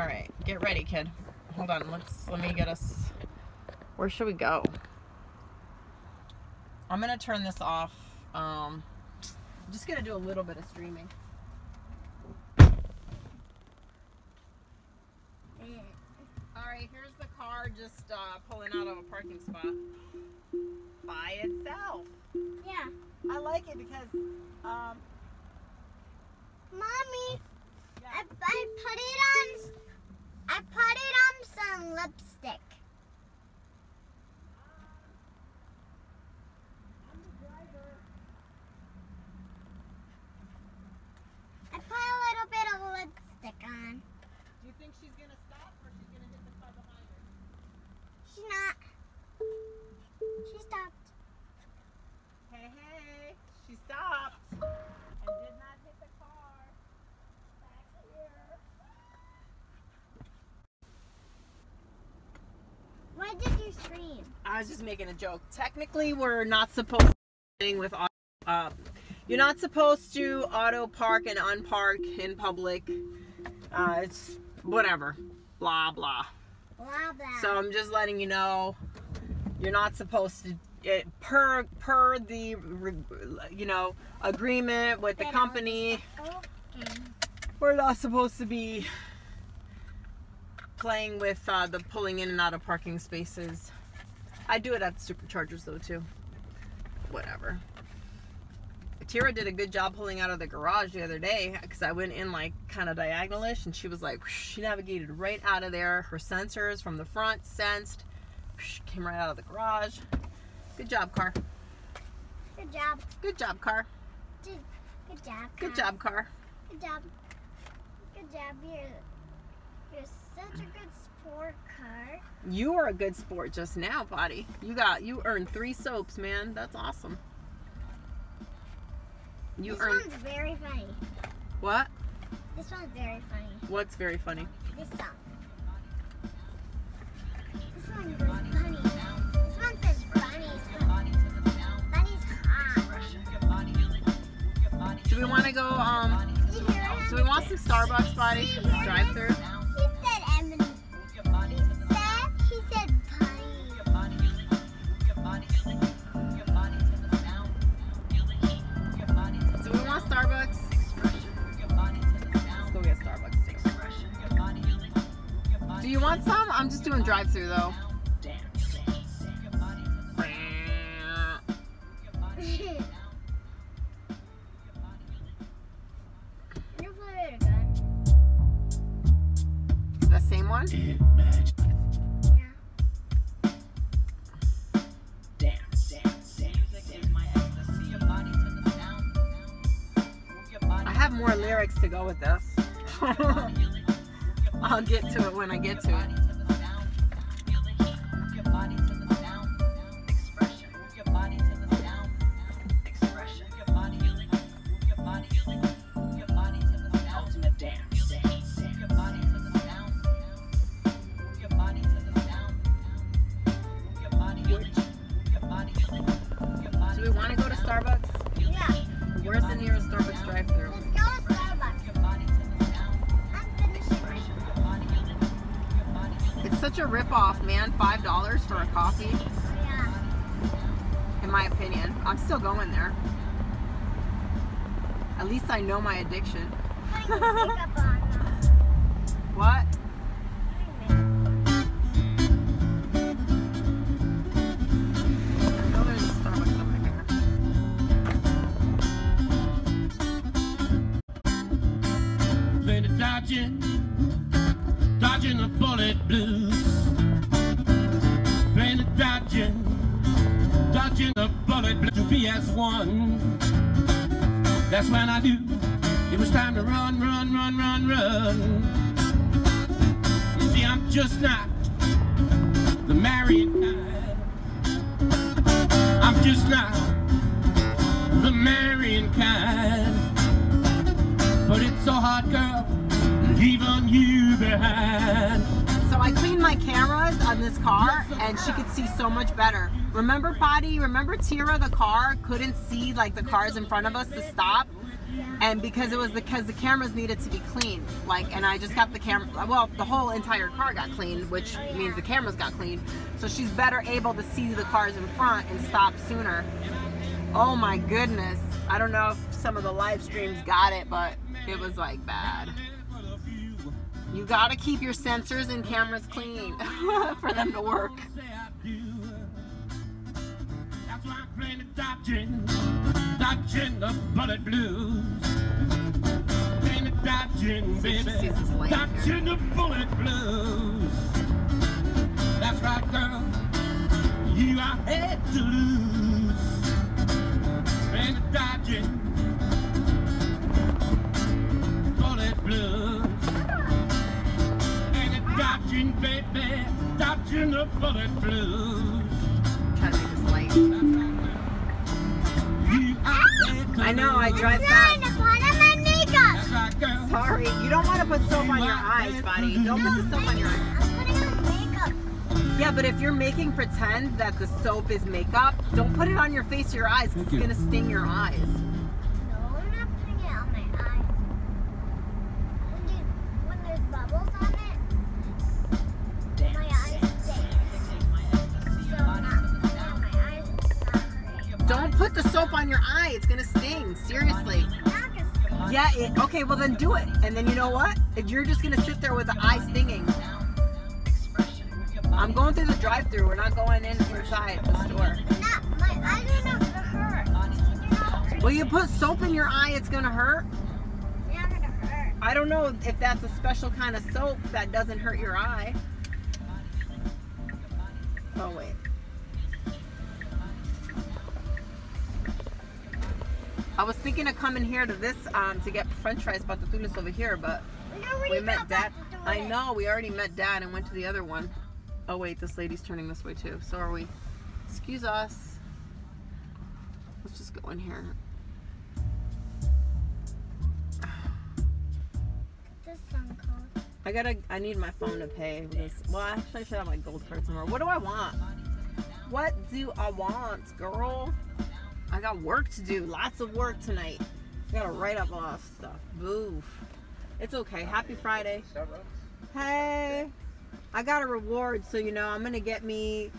Alright, get ready, kid. Hold on, let me get us... Where should we go? I'm gonna turn this off. I'm just gonna do a little bit of streaming. Alright, here's the car just pulling out of a parking spot. By itself. Yeah. I like it because, Mommy, yeah. I put it on some lipstick. I put a little bit of lipstick on. Do you think she's gonna stop or she's gonna hit the car behind her? She's not. She stopped. Hey, hey, she stopped and did not hit the car. Back here. Why did you scream? I was just making a joke. Technically, we're not supposed to do anything with auto. You're not supposed to auto park and unpark in public. It's whatever. Blah, blah. Blah, blah. So I'm just letting you know you're not supposed to. It, per the, you know, agreement with the company, we're not supposed to be playing with the pulling in and out of parking spaces. I do it at the superchargers though too. Whatever. Tyra did a good job pulling out of the garage the other day because I went in like kind of diagonalish, and she was like, whoosh, she navigated right out of there. Her sensors from the front sensed, whoosh, came right out of the garage. Good job, car. Good job. Good job, car. Good job, car. Good job, car. Good job. Good job. You're such a good sport, car. You were a good sport just now, buddy. You earned 3 soaps, man. That's awesome. This one's very funny. What? This one's very funny. What's very funny? This one. This one was funny. Do we want to go, do we want some Starbucks, buddy? Drive through? He said bunny. Do we want Starbucks? Let's go get Starbucks too. Do you want some? I'm just doing drive through though. To go with this. I'll get to it when I get to it. Do we want to go to Starbucks? Yeah. Where's the nearest Starbucks drive-thru? Such a rip-off, man. $5 for a coffee. Yeah. In my opinion. I'm still going there. At least I know my addiction. What? Dodging a bullet blues, playing a dodging a bullet blues. To be as one, that's when I knew it was time to run, run, run, run, run. You see, I'm just not the married kind. I'm just not the marrying kind. But it's so hard, girl, leaving you behind. So I cleaned my cameras on this car and she could see so much better. Remember, Potty, remember Tyra, the car couldn't see like the cars in front of us to stop? And because it was because the cameras needed to be cleaned, like, and I just got the camera, well, the whole entire car got cleaned, which means the cameras got cleaned. So she's better able to see the cars in front and stop sooner. Oh my goodness. I don't know if some of the live streams got it, but it was like bad. You gotta keep your sensors and cameras clean for them to work. That's why I'm playing the dodging the bullet blues. Playing the dodging, baby, dodging the bullet blues. That's right, girl, you are head to lose. Playing the dodging bullet blues. Playing the dodging, baby, dodging the bullet blues. I know, I drive fast. Sorry, you don't want to put soap on your eyes, buddy. Don't put the soap on your eyes. I'm putting on makeup. Yeah, but if you're making pretend that the soap is makeup, don't put it on your face or your eyes because it's going to sting your eyes. No, I'm not putting it on my eyes. When there's bubbles on it, my eyes sting. So don't put the soap on your eye. It's going to sting. Seriously. Yeah. Okay, well then do it. And then you know what? You're just going to sit there with the eye stinging. I'm going through the drive-thru. We're not going inside the store. No, my eye didn't hurt. Well, you put soap in your eye, it's going to hurt? It's not going to hurt. I don't know if that's a special kind of soap that doesn't hurt your eye. Oh, wait. I was thinking of coming here to this to get French fries, but the food is over here. But we met Dad. I know we already met Dad and went to the other one. Oh wait, this lady's turning this way too. So are we? Excuse us. Let's just go in here. I need my phone to pay this. Well, actually, I should have my gold card somewhere. What do I want? What do I want, girl? I got work to do. Lots of work tonight. I gotta write up a lot of stuff. Boof. It's okay. Happy Friday. Hey. I got a reward, so you know I'm gonna get me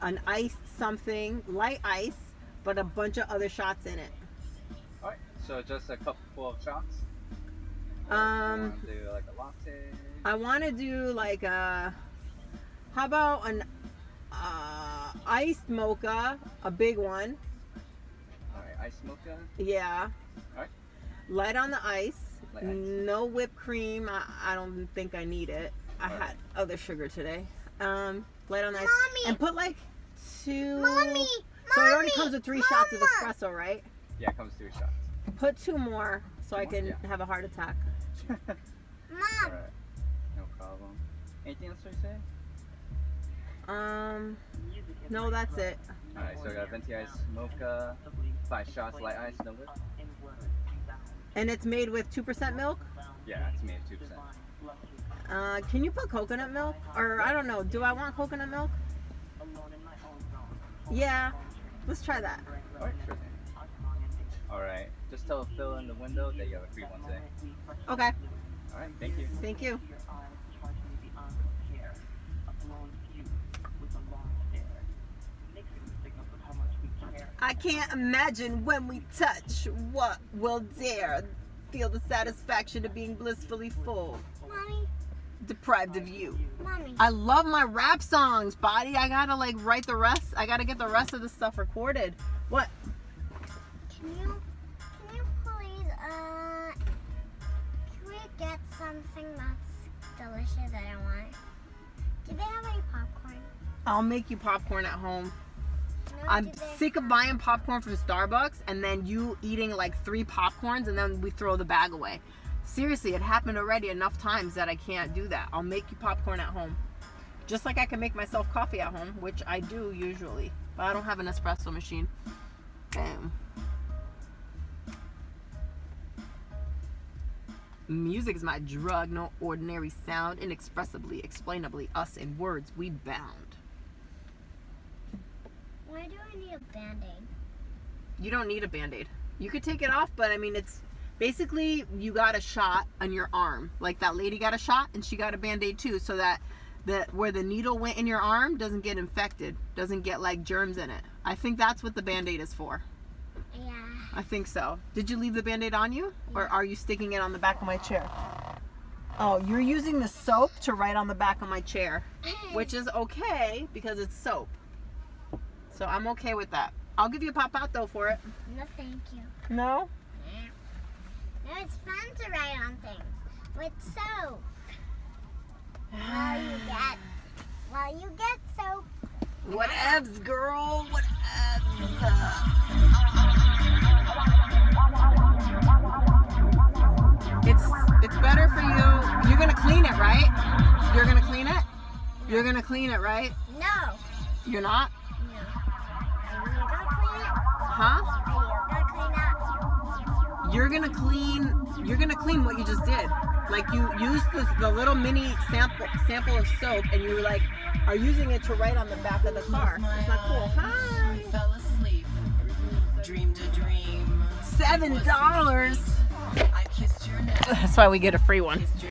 an iced something, light ice, but a bunch of other shots in it. Alright, so just a couple full of shots? Do like a latte? I wanna do like a, how about an iced mocha, a big one. Ice mocha? Yeah. Alright. Light on the ice. Light ice. No whipped cream. I don't think I need it. I had other sugar today. Light on the ice. Mommy. And put like two. Mommy. So it already comes with three shots of espresso, right? Yeah, it comes with 3 shots. Put 2 more so I can have a heart attack. Mom. All right. No problem. Anything else you say? No, that's it. Alright, so I got venti ice mocha, 5 shots light ice, no whip. And it's made with 2% milk? Yeah, it's made with 2%. Can you put coconut milk? Or, I don't know, do I want coconut milk? Yeah, let's try that. Alright, sure thing. Alright, just tell Phil in the window that you have a free one today. Okay. Alright, thank you. Thank you. I can't imagine when we touch what will dare feel the satisfaction of being blissfully full. Mommy. Deprived of you. Mommy. I love my rap songs, buddy. I gotta like write the rest. I gotta get the rest of this stuff recorded. What? Can you please can we get something that's delicious that I want? Do they have any popcorn? I'll make you popcorn at home. I'm sick of buying popcorn from Starbucks and then you eating like 3 popcorns and then we throw the bag away. Seriously, it happened already enough times that I can't do that. I'll make you popcorn at home. Just like I can make myself coffee at home, which I do usually. But I don't have an espresso machine. Damn. Music is my drug, no ordinary sound. Inexpressibly, explainably, us in words, we bound. Why do I need a band-aid? You don't need a band-aid. You could take it off, but I mean, it's basically you got a shot on your arm. Like that lady got a shot and she got a Band-Aid too, so that where the needle went in your arm doesn't get infected, doesn't get like germs in it. I think that's what the Band-Aid is for. Yeah. I think so. Did you leave the Band-Aid on you? Yeah. Or are you sticking it on the back of my chair? Oh, you're using the soap to write on the back of my chair, which is okay because it's soap. So I'm okay with that. I'll give you a pop out though for it. No, thank you. No? No, it's fun to write on things with soap. While you get soap. Whatevs, girl. Whatevs. It's better for you. You're gonna clean it, right? You're gonna clean it? You're gonna clean it, right? No. You're not? No. Are you gonna clean it? Huh? You're gonna clean what you just did. Like you used the little mini sample of soap, and you like are using it to write on the back of the car. It's not cool. Hi. Fell asleep. Dreamed a dream. $7. I kissed your neck. That's why we get a free one.